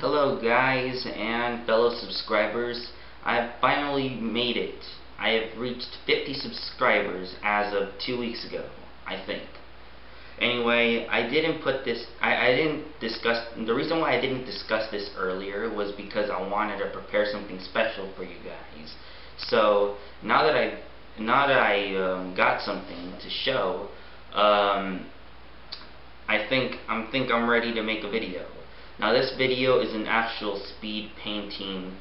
Hello guys and fellow subscribers. I've finally made it. I have reached 50 subscribers as of 2 weeks ago, I think. Anyway, the reason why I didn't discuss this earlier was because I wanted to prepare something special for you guys. So now that I got something to show, I think I'm ready to make a video. Now this video is an actual speed painting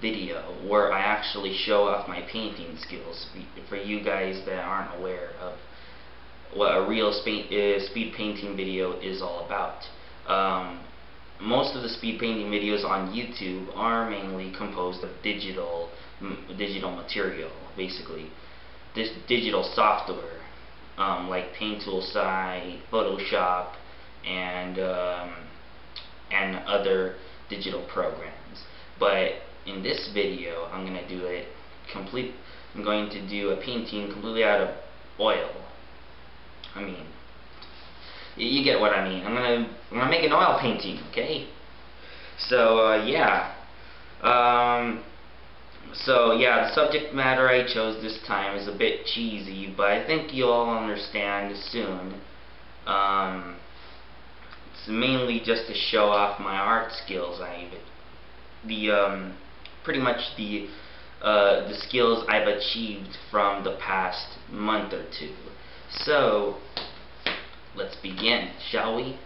video where I actually show off my painting skills for you guys that aren't aware of what a real speed painting video is all about. Most of the speed painting videos on YouTube are mainly composed of digital material, basically. This digital software like Paint Tool Sai, Photoshop, and other digital programs. But in this video, I'm going to do a painting completely out of oil. I mean, you get what I mean. I'm gonna make an oil painting, okay? So yeah. The subject matter I chose this time is a bit cheesy, but I think you'll all understand soon. It's mainly just to show off my art skills. Pretty much the skills I've achieved from the past month or two. So let's begin, shall we?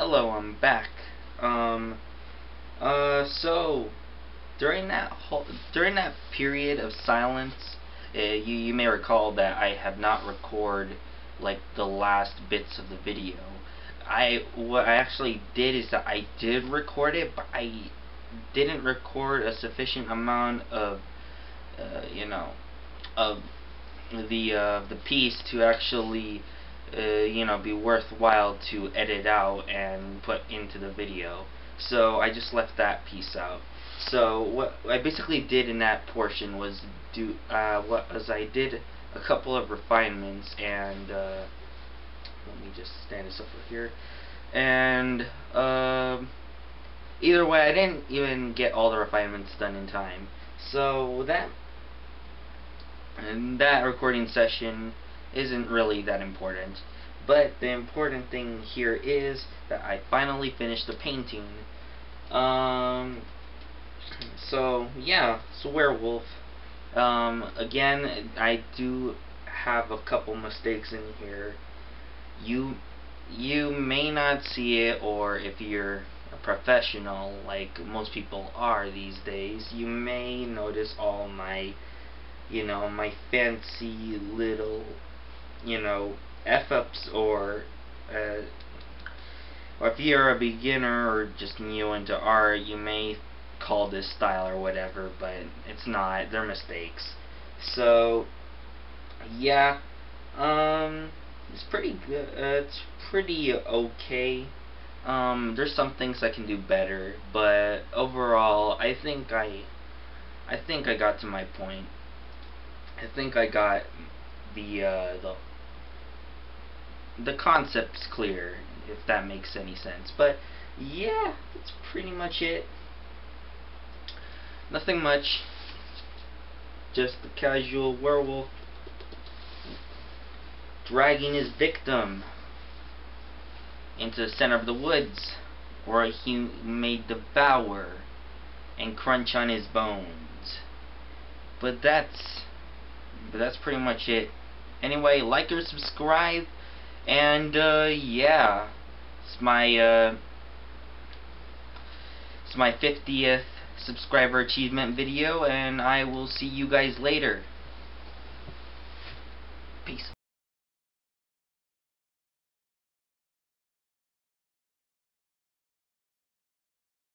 Hello, I'm back. So during that period of silence, you may recall that I have not recorded like the last bits of the video. What I actually did is that I did record it, but I didn't record a sufficient amount of the piece to actually be worthwhile to edit out and put into the video. So I just left that piece out. So what I basically did in that portion was I did a couple of refinements, and let me just stand this up over here. And either way, I didn't even get all the refinements done in time. So that recording session isn't really that important, but the important thing here is that I finally finished the painting. So yeah, it's a werewolf. Again, I do have a couple mistakes in here. You may not see it, or if you're a professional like most people are these days, you may notice all my my fancy little F-ups, or if you're a beginner or just new into art, you may call this style or whatever, but it's not. They're mistakes. So yeah, it's pretty good. It's pretty okay. There's some things I can do better, but overall, I think I got to my point. I think I got the concept's clear, if that makes any sense. But yeah, that's pretty much it. Nothing much, just the casual werewolf dragging his victim into the center of the woods, where he may devour and crunch on his bones. But that's pretty much it. Anyway, like or subscribe, and yeah, it's my 50th subscriber achievement video, and I will see you guys later. Peace.